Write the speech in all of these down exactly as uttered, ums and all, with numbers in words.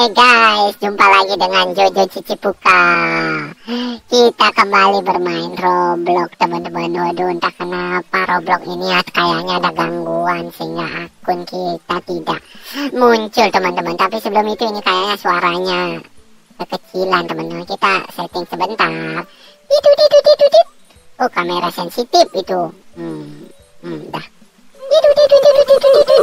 Hai guys, jumpa lagi dengan Jojo Cicipuka. Kita kembali bermain Roblox, teman-teman. Waduh, entah kenapa Roblox ini kayaknya ada gangguan sehingga akun kita tidak muncul, teman-teman. Tapi sebelum itu ini kayaknya suaranya kekecilan, teman-teman. Kita setting sebentar. Itu, itu, itu, itu. Oh, kamera sensitif itu. Hmm, hmm, dah. Itu, itu, itu, itu, itu.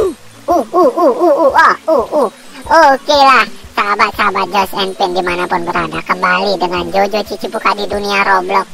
Uh, uh, uh, uh, uh, uh, uh, uh. Oke lah, sahabat-sahabat Josh and Pin dimanapun berada, kembali dengan Jojo Cicipuka di dunia Roblox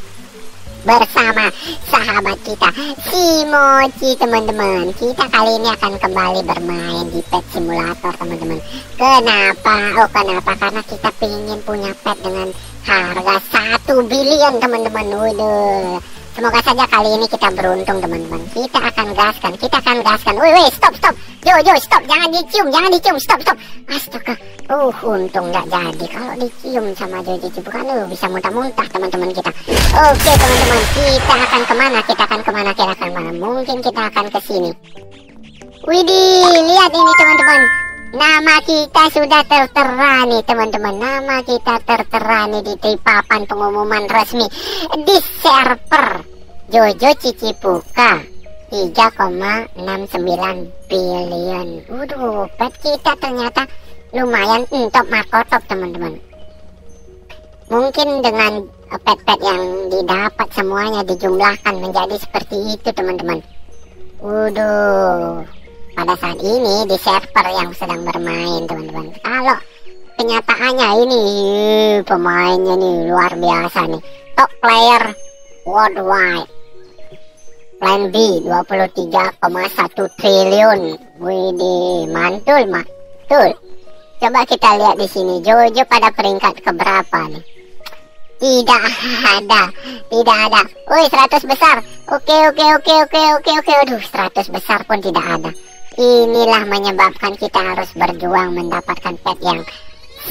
bersama sahabat kita si Mochi, teman-teman. Kita kali ini akan kembali bermain di Pet Simulator, teman-teman. Kenapa? Oh kenapa? Karena kita ingin punya pet dengan harga satu billion, teman-teman. Waduh, semoga saja kali ini kita beruntung, teman-teman. Kita akan gaskan, kita akan gaskan. Woi, woi, stop, stop. Jojo, stop. Jangan dicium, jangan dicium. Stop, stop. Astaga. Uh, untung nggak jadi. Kalau dicium sama Jojo Cicipuka, aduh, bisa muntah-muntah, teman-teman kita. Oke, teman-teman. Kita akan kemana? Kita akan kemana? Kita akan kemana? Mungkin kita akan ke sini. Widih, lihat ini, teman-teman. Nama kita sudah tertera nih, teman-teman. Nama kita tertera nih di, di papan pengumuman resmi di server Jojo Cicipuka tiga koma enam sembilan billion. Waduh, pet kita ternyata lumayan untuk markotop, teman-teman. Mungkin dengan pet-pet yang didapat semuanya dijumlahkan menjadi seperti itu, teman-teman. Waduh. Pada saat ini di server yang sedang bermain, teman-teman. Kalau kenyataannya ini pemainnya nih luar biasa nih. Top player worldwide. Plan B dua puluh tiga koma satu triliun. Widih, mantul, mantul. Coba kita lihat di sini Jojo pada peringkat keberapa nih? Tidak ada, tidak ada. Woi, seratus besar. Oke, oke, oke, oke, oke, oke. Aduh, seratus besar pun tidak ada. Inilah menyebabkan kita harus berjuang mendapatkan pet yang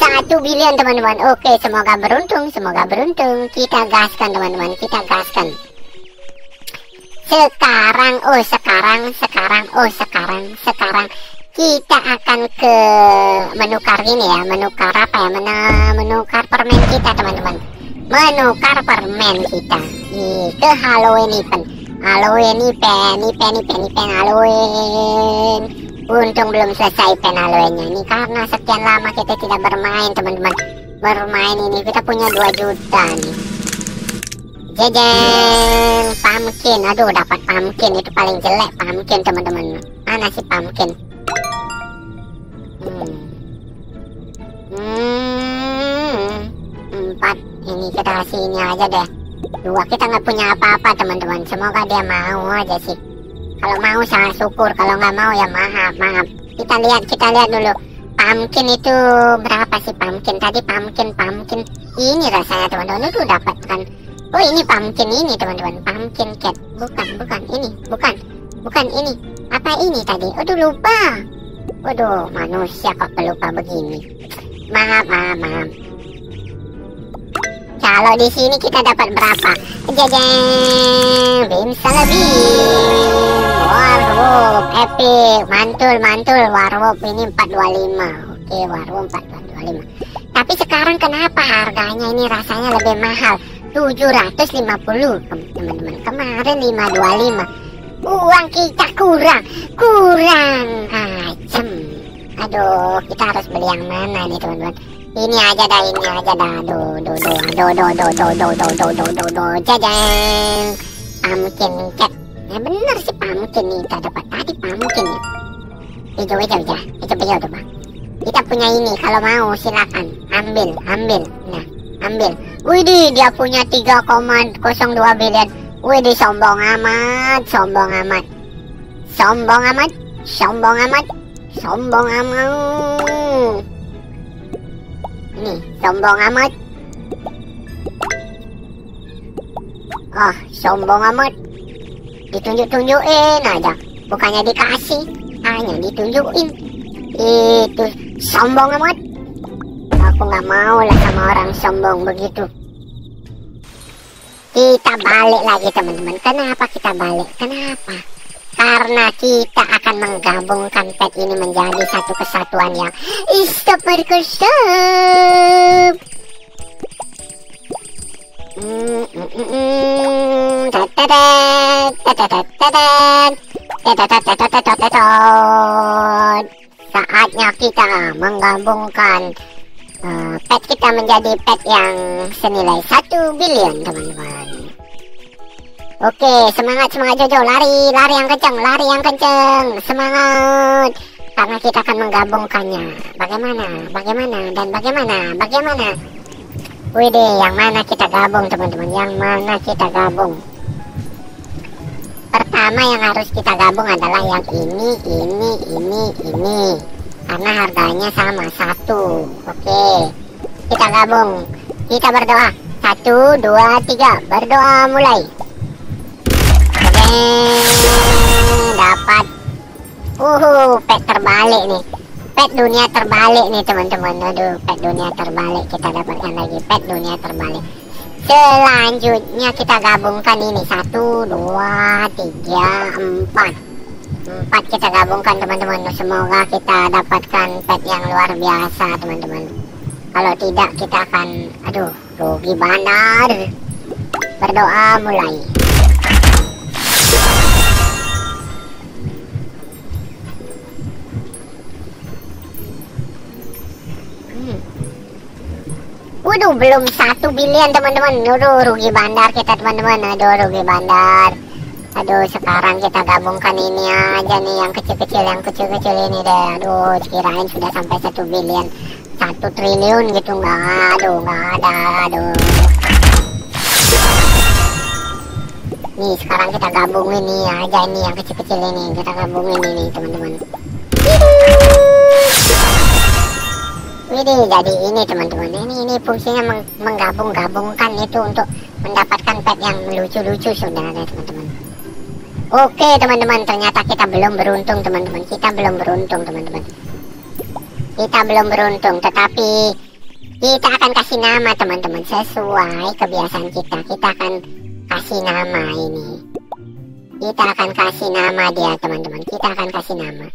satu billion, teman-teman. Oke, semoga beruntung, semoga beruntung. Kita gaskan, teman-teman, kita gaskan. Sekarang, oh sekarang, sekarang, oh sekarang, sekarang kita akan ke menukar ini ya, menukar apa ya, Men menukar permen kita, teman-teman. Menukar permen kita Ih, ke Halloween event. Halloween, event, event, event, event, Halloween. Untung belum selesai event Halloween-nya ini, karena sekian lama kita tidak bermain, teman-teman. Bermain ini kita punya dua juta nih. Jajan, pumpkin. Aduh, dapat pumpkin itu paling jelek, pumpkin, teman-teman. Mana sih pumpkin? Hmm. Hmm. Empat. Ini kita kasih ini aja deh. Dua, kita nggak punya apa-apa, teman-teman. Semoga dia mau aja sih. Kalau mau sangat syukur, kalau nggak mau ya maaf, maaf. Kita lihat, kita lihat dulu. Pumpkin itu berapa sih pumpkin? Tadi pumpkin, pumpkin ini rasanya, teman-teman. Itu dapatkan. Oh ini pumpkin ini, teman-teman. Pumpkin cat. Bukan, bukan ini, bukan, bukan ini. Apa ini tadi? Aduh lupa. Waduh, manusia kok pelupa begini. Maaf, maaf, maaf. Kalau di sini kita dapat berapa? Jajan, bimsa lebih. Warwolf, epic, mantul, mantul. Warwolf ini empat dua lima. Oke, Warwolf empat dua lima. Tapi sekarang kenapa harganya ini rasanya lebih mahal? tujuh ratus lima puluh, teman-teman. Kemarin lima dua lima. Uang kita kurang, kurang acem. Aduh, kita harus beli yang mana nih, teman-teman? Ini aja dah, ini aja dah. Aduh, aduh, aduh, aduh, aduh, aduh, aduh, aduh, aduh, aduh, aduh. Jajan. Pumpkin cat. Ya bener sih pumpkin nih. Kita dapat tadi pumpkin ya. Hijau, hijau, hijau. Hijau, hijau, coba. Kita punya ini. Kalau mau silakan. Ambil, ambil. Nah, ambil. Widih, dia punya tiga koma nol dua billion. Widih, sombong amat. Sombong amat. Sombong amat. Sombong amat. Sombong amat. Nih, sombong amat. Oh, sombong amat. Ditunjuk-tunjukin aja. Bukannya dikasih, hanya ditunjukin. Itu sombong amat. Aku nggak mau lah sama orang sombong begitu. Kita balik lagi, teman-teman. Kenapa kita balik? Kenapa? karena kita akan menggabungkan pet ini menjadi satu kesatuan yang istimewa. Hmm, hmm, hmm, tatadat, tatadat, tatadat, tatadat, tatadat. Saatnya kita menggabungkan uh, pet kita menjadi pet yang senilai satu billion, teman-teman. Oke, semangat, semangat Jojo, lari, lari yang kencang, lari yang kencang, semangat. Karena kita akan menggabungkannya. Bagaimana, bagaimana, dan bagaimana, bagaimana. Wih deh, yang mana kita gabung teman-teman, yang mana kita gabung? Pertama yang harus kita gabung adalah yang ini, ini, ini, ini. Karena harganya sama, satu. Oke, kita gabung. Kita berdoa. Satu, dua, tiga. Berdoa mulai. Oke, dapat. Uhuh, pet terbalik nih. Pet dunia terbalik nih teman-teman. Aduh, pet dunia terbalik kita dapatkan lagi. Pet dunia terbalik. Selanjutnya kita gabungkan ini. Satu, dua, tiga, empat. Empat kita gabungkan teman-teman. Semoga kita dapatkan pet yang luar biasa teman-teman. Kalau tidak kita akan, aduh, rugi bandar. Berdoa mulai. Waduh, belum satu bilion teman-teman. Aduh, rugi bandar kita teman-teman. Aduh, rugi bandar. Aduh, sekarang kita gabungkan ini aja nih, yang kecil-kecil, yang kecil-kecil ini deh. Aduh, kirain sudah sampai satu bilion, satu triliun gitu. Nggak, aduh, nggak ada. Aduh. Nih, sekarang kita gabungin nih aja ini yang kecil-kecil ini. Kita gabungin ini teman-teman. Widih, jadi ini teman-teman, ini ini fungsinya meng menggabung-gabungkan itu untuk mendapatkan pet yang lucu-lucu saudara teman-teman. Oke teman-teman, ternyata kita belum beruntung teman-teman, kita belum beruntung teman-teman, kita belum beruntung, tetapi kita akan kasih nama teman-teman sesuai kebiasaan kita. Kita akan kasih nama ini, kita akan kasih nama dia teman-teman, kita akan kasih nama.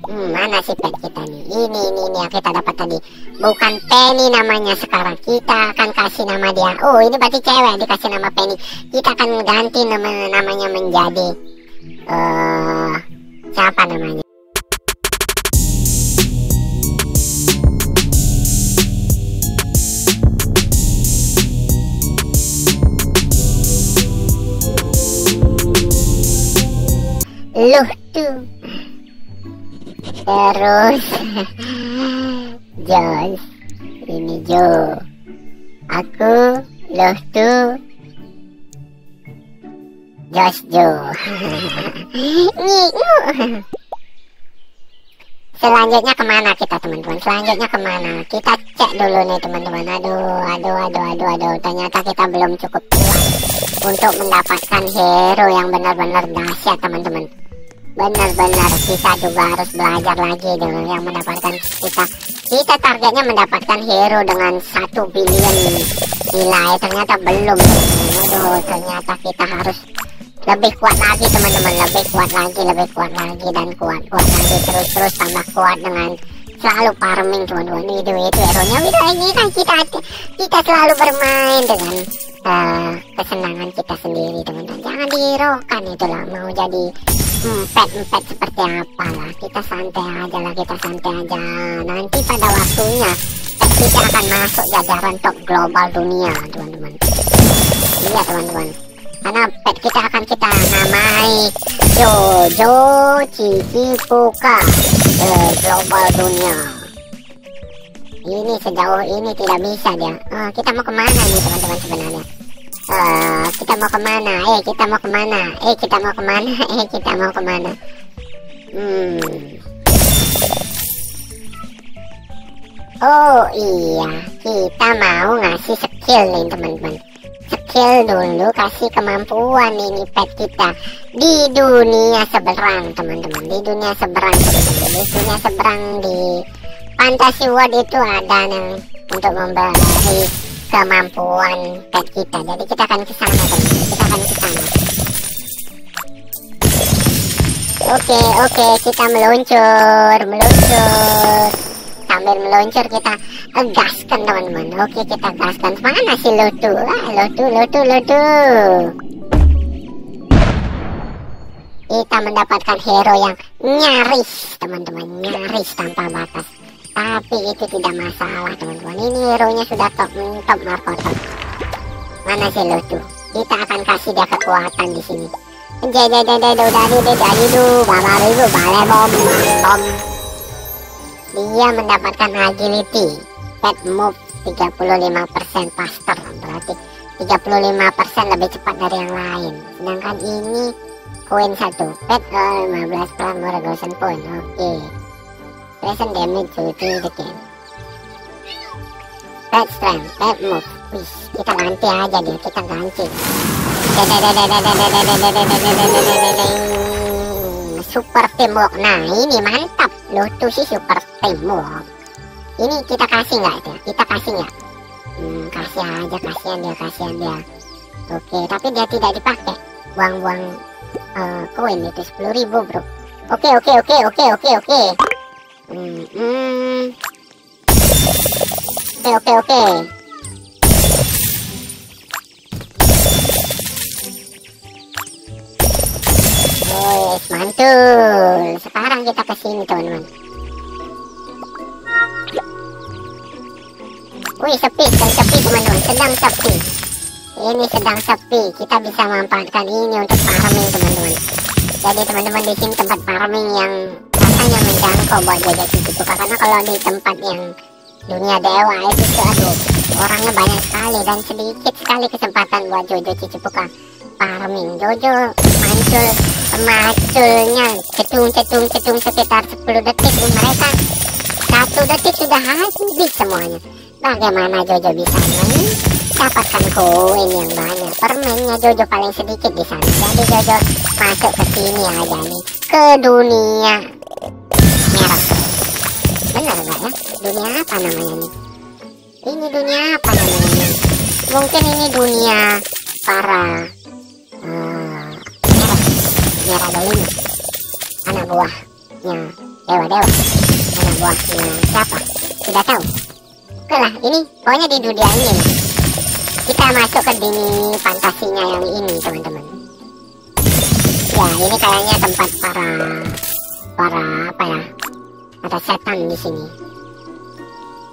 Hmm, mana sih pet kita nih? Ini, ini, ini yang kita dapat tadi. Bukan Penny namanya sekarang. Kita akan kasih nama dia. Oh, ini berarti cewek dikasih nama Penny. Kita akan ganti nama namanya menjadi uh, siapa namanya? Loh tuh. Terus Josh, ini Jo, aku loh tuh Josh Jo. Selanjutnya kemana kita teman-teman? Selanjutnya kemana? Kita cek dulu nih teman-teman. Aduh, aduh, aduh, aduh, aduh. Ternyata kita belum cukup uang untuk mendapatkan hero yang benar-benar dahsyat teman-teman. Benar-benar kita juga harus belajar lagi dengan yang mendapatkan kita. Kita targetnya mendapatkan hero dengan satu billion nilai. Ternyata belum. Aduh, ternyata kita harus lebih kuat lagi teman-teman. Lebih kuat lagi, lebih kuat lagi, dan kuat-kuat lagi. Terus-terus tambah kuat dengan selalu farming teman-teman. Itu, itu hero-nya. Kita, kita, kita selalu bermain dengan uh, kesenangan kita sendiri teman-teman. Jangan dihiraukan itulah. Mau jadi empet-empet seperti apa lah, kita santai aja lah, kita santai aja. Nanti pada waktunya kita akan masuk jajaran top global dunia teman-teman. Iya teman-teman, karena pet kita akan kita namai Jojo Cicipuka global dunia. Ini sejauh ini tidak bisa dia. Oh, kita mau kemana nih teman-teman sebenarnya? Uh, kita mau kemana? Eh kita mau kemana? Eh kita mau kemana? Eh kita mau kemana? Hmm. Oh iya, kita mau ngasih skill nih teman-teman. Skill dulu, kasih kemampuan ini pet kita di dunia seberang teman-teman. Di dunia seberang teman-teman. Di dunia seberang di Fantasy World itu ada yang untuk memberi kemampuan pet kita. Jadi kita akan kesana teman-teman. Kita akan kesana. Oke oke kita meluncur meluncur sambil meluncur kita gaskan teman-teman. Oke kita gaskan. Mana si Lutu? Ah, Lutu Lutu Lutu. Kita mendapatkan hero yang nyaris teman-teman, nyaris tanpa batas. Tapi itu tidak masalah teman-teman. Ini hero-nya sudah top top markotok. Mana si Lutu? Kita akan kasih dia kekuatan di sini. Jadi jadi dari dari itu balai itu balai bom bom. Dia mendapatkan agility, pet move tiga puluh lima persen faster, berarti tiga puluh lima persen lebih cepat dari yang lain. Sedangkan ini Queen satu, pet lima belas pramur gosen point. Oke. Present damage itu sekian. Pet strength, pet move. Wih, kita ganti aja dia, kita ganti. Super teamwork. Nah ini mantap, Lutu sih super teamwork. Ini kita kasih nggak ya? Kita kasih nggak? Hmm, kasih aja, kasihan dia, kasihan dia. Oke, tapi dia tidak dipakai. Buang-buang uh, koin itu sepuluh ribu bro. Oke oke oke oke oke oke. Hmm, hmm. Oke oke oke. Yes, mantul. Sekarang kita ke sini, teman-teman. Wih, sepi, sedang sepi, teman-teman. Sedang sepi. Ini sedang sepi. Kita bisa memanfaatkan ini untuk farming, teman-teman. Jadi, teman-teman, di sini tempat farming yang rasanya menjangkau buat Jojo Cicipuka. Karena kalau di tempat yang dunia dewa itu, aduh, orangnya banyak sekali dan sedikit sekali kesempatan buat Jojo Cicipuka farming. Jojo muncul maculnya cetung-cetung-cetung sekitar sepuluh detik. Mereka satu detik sudah habis semuanya. Bagaimana Jojo bisa mendapatkan koin yang banyak? Permennya Jojo paling sedikit di sana. Jadi Jojo masuk ke sini aja nih, ke dunia merah. Benar nggak ya? Dunia apa namanya nih? Ini dunia apa namanya nih? Mungkin ini dunia para uh, merah dolinya, anak buahnya dewa-dewa, anak buahnya siapa tidak tahu. Oke lah, ini pokoknya di dunia ini nih. Kita masuk ke dunia fantasinya yang ini teman-teman. Ya ini kayaknya tempat para para apa ya, ada setan di sini.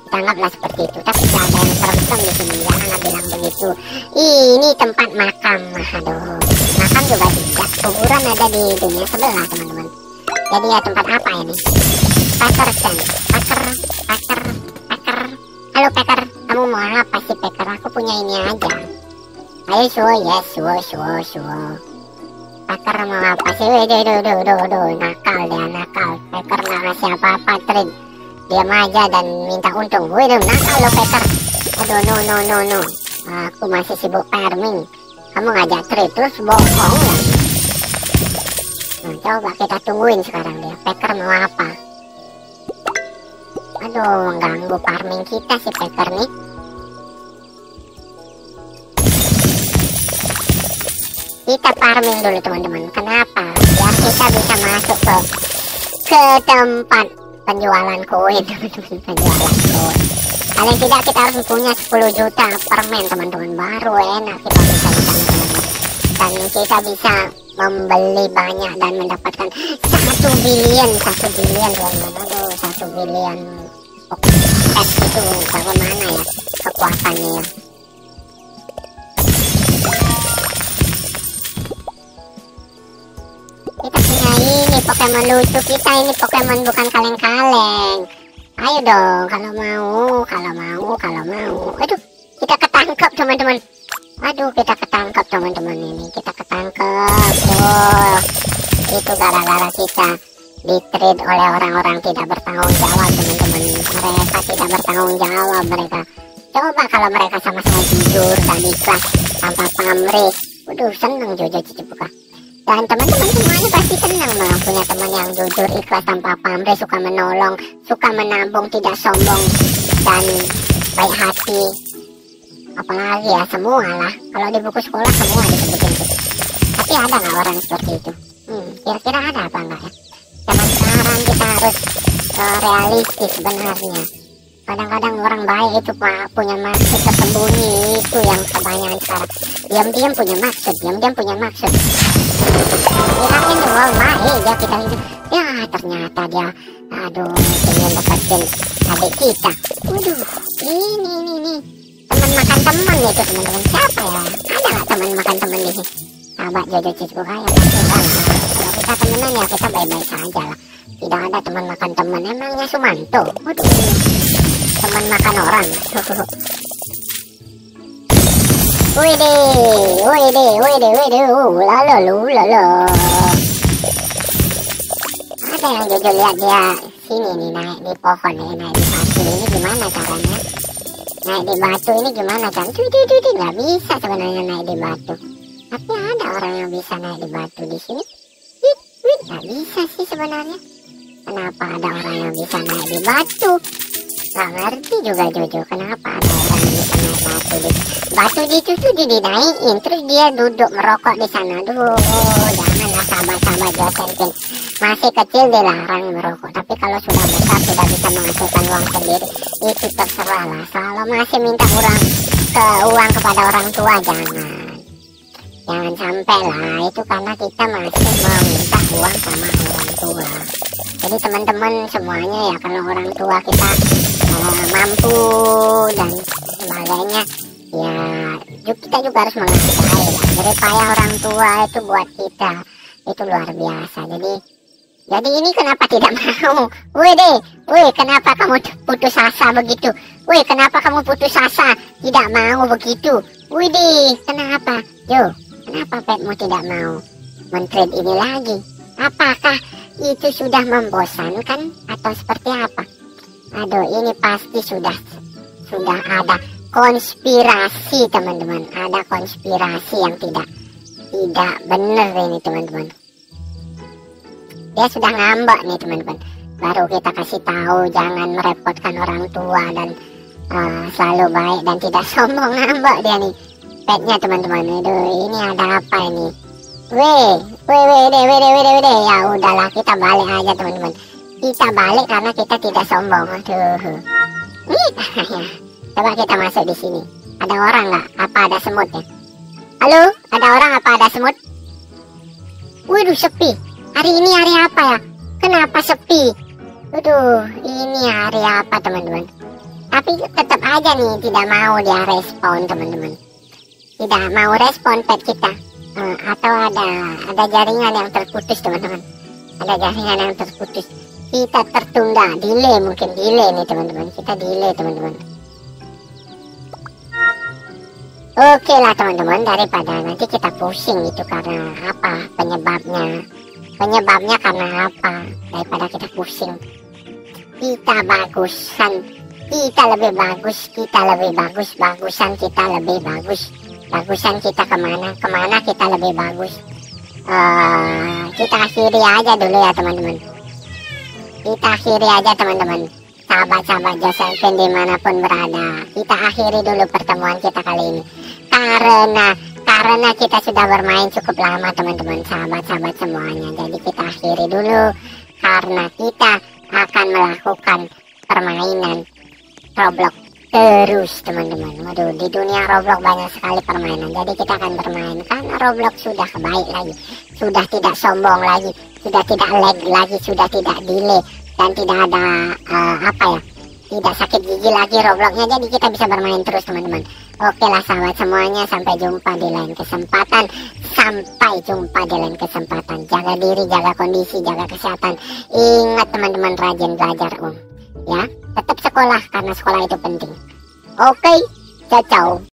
Kita anggaplah seperti itu, tapi tidak ada yang serem-serem di sini. Janganlah bilang begitu. Ini tempat makam, aduh. Makam juga tidak, kuburan ada di dunia sebelah teman-teman. Jadi ya tempat apa ini? Pecker stand, Pecker, Pecker, Pecker. Halo Pecker, kamu mau apa sih Pecker? Aku punya ini aja. Ayo suo, yes suo, suo, suo. Pecker mau apa sih? Duh, duh, duh, duh, duh, nakal dia, nakal. Pecker nggak ngasih apa-apa, trin. Diam aja dan minta untung. Wih, nakal lo Pecker. Aduh, no, no, no, no. Aku masih sibuk farming. Kamu ngajak trade terus bohong ya. Nah, coba kita tungguin sekarang dia. Pecker mau apa? Aduh, mengganggu farming kita si Pecker nih. Kita farming dulu teman-teman. Kenapa? Biar kita bisa masuk ke ke tempat penjualan koin teman-teman. Penjualan koin. Paling tidak kita harus punya sepuluh juta permen teman-teman, baru enak kita bisa di sana teman-teman. Dan kita bisa membeli banyak dan mendapatkan satu billion, satu billion teman-teman. Aduh, satu billion. Oke, itu bagaimana ya kekuatannya ya? Kita punya ini Pokemon lucu kita, ini Pokemon bukan kaleng-kaleng. Ayo dong, kalau mau, kalau mau, kalau mau. Aduh, kita ketangkep teman-teman. Aduh, kita ketangkep teman-teman ini. Kita ketangkep. Oh, itu gara-gara kita di-treat oleh orang-orang tidak bertanggung jawab teman-teman. Mereka tidak bertanggung jawab mereka. Coba kalau mereka sama-sama jujur dan ikhlas tanpa pamrih. Waduh, seneng Jojo Cicipuka. Dan teman-teman semuanya pasti senang malah punya teman yang jujur, ikhlas, tanpa pamrih, suka menolong, suka menabung, tidak sombong, dan baik hati. Apalagi ya, semua lah. Kalau di buku sekolah semua disebutin. Tapi ada nggak orang seperti itu? Hmm, Kira-kira ada apa enggak ya? Teman-teman, kita harus uh, realistis sebenarnya. Kadang-kadang orang baik itu pak punya maksud tersembunyi, itu yang kebanyakan sekarang. Diam-diam punya maksud, diam-diam punya maksud. Kirain doang baik ya kita ini. Ya ternyata dia, aduh, ingin dapetin adik kita. Waduh, ini ini ini teman makan teman itu teman-teman. Siapa ya? Ada nggak teman makan teman ini? Sahabat Jojo Cicipuka yang makin banyak. Kalau kita temenan ya kita baik-baik saja lah. Tidak ada teman makan teman, emangnya Sumanto. Waduh, teman makan orang. Wih deh, wih deh, wih deh, wih deh, lalu lalu. Ada yang Jojo lihat dia sini nih naik di pohon nih, naik di batu ini gimana caranya? Naik di batu ini gimana caranya? Cuy, cuy, cuy, nggak bisa sebenarnya naik di batu. Tapi ada orang yang bisa naik di batu di sini. Wih, wih, nggak bisa sih sebenarnya. Kenapa ada orang yang bisa naik di batu? Nggak ngerti juga Jojo kenapa ada orang yang bisa naik batu di batu di cucu di dinaikin terus dia duduk merokok di sana. Duh, janganlah sahabat-sahabat Jojo. Masih kecil dilarang merokok, tapi kalau sudah besar sudah bisa menghasilkan uang sendiri, itu terserah lah. Kalau masih minta uang ke uang kepada orang tua, jangan, jangan sampai lah. Itu karena kita masih meminta uang sama orang tua. Jadi teman-teman semuanya ya, kalau orang tua kita uh, mampu dan sebagainya, ya kita juga harus menghargai lah. Jerih payah orang tua itu buat kita itu luar biasa. Jadi Jadi ini kenapa tidak mau? Woi deh, woi kenapa kamu putus asa begitu? Woi kenapa kamu putus asa? Tidak mau begitu? Woi deh, kenapa? Jo, kenapa petmu tidak mau men-trade ini lagi? Apakah itu sudah membosankan atau seperti apa? Aduh, ini pasti sudah sudah ada konspirasi teman-teman. Ada konspirasi yang tidak tidak benar ini teman-teman. Dia sudah ngambek nih teman-teman. Baru kita kasih tahu jangan merepotkan orang tua dan uh, selalu baik dan tidak sombong. Ngambek dia nih petnya teman-teman. Aduh, ini ada apa ini? Weh, weh, weh, weh, weh, weh, weh. Ya udahlah kita balik aja teman-teman. Kita balik karena kita tidak sombong. Aduh. Nih, coba kita masuk di sini. Ada orang nggak? Apa ada semut ya? Halo, ada orang apa ada semut? Waduh, sepi. Hari ini hari apa ya? Kenapa sepi? Aduh, ini hari apa teman-teman? Tapi tetap aja nih tidak mau dia respon teman-teman. Tidak mau respon pet kita. Uh, atau ada ada jaringan yang terputus teman-teman. Ada jaringan yang terputus. Kita tertunda, delay mungkin delay nih teman-teman. Kita delay teman-teman. Oke lah teman-teman, daripada nanti kita pusing itu karena apa penyebabnya. Penyebabnya karena apa? Daripada kita pusing, kita bagusan, kita lebih bagus, kita lebih bagus, bagusan kita lebih bagus, bagusan kita kemana, kemana kita lebih bagus. Uh, kita akhiri aja dulu ya teman-teman. Kita akhiri aja teman-teman. Sahabat-sahabat Josephine dimanapun berada, kita akhiri dulu pertemuan kita kali ini karena. Karena kita sudah bermain cukup lama teman-teman, sahabat-sahabat semuanya. Jadi kita akhiri dulu karena kita akan melakukan permainan Roblox terus teman-teman. Waduh, di dunia Roblox banyak sekali permainan. Jadi kita akan bermain karena Roblox sudah baik lagi, sudah tidak sombong lagi, sudah tidak lag lagi, sudah tidak delay dan tidak ada uh, apa ya, tidak sakit gigi lagi Robloxnya. Jadi kita bisa bermain terus teman-teman. Oke lah sahabat semuanya, sampai jumpa di lain kesempatan. Sampai jumpa di lain kesempatan. Jaga diri, jaga kondisi, jaga kesehatan. Ingat teman-teman, rajin belajar om. Ya, tetap sekolah karena sekolah itu penting. Oke, ciao ciao.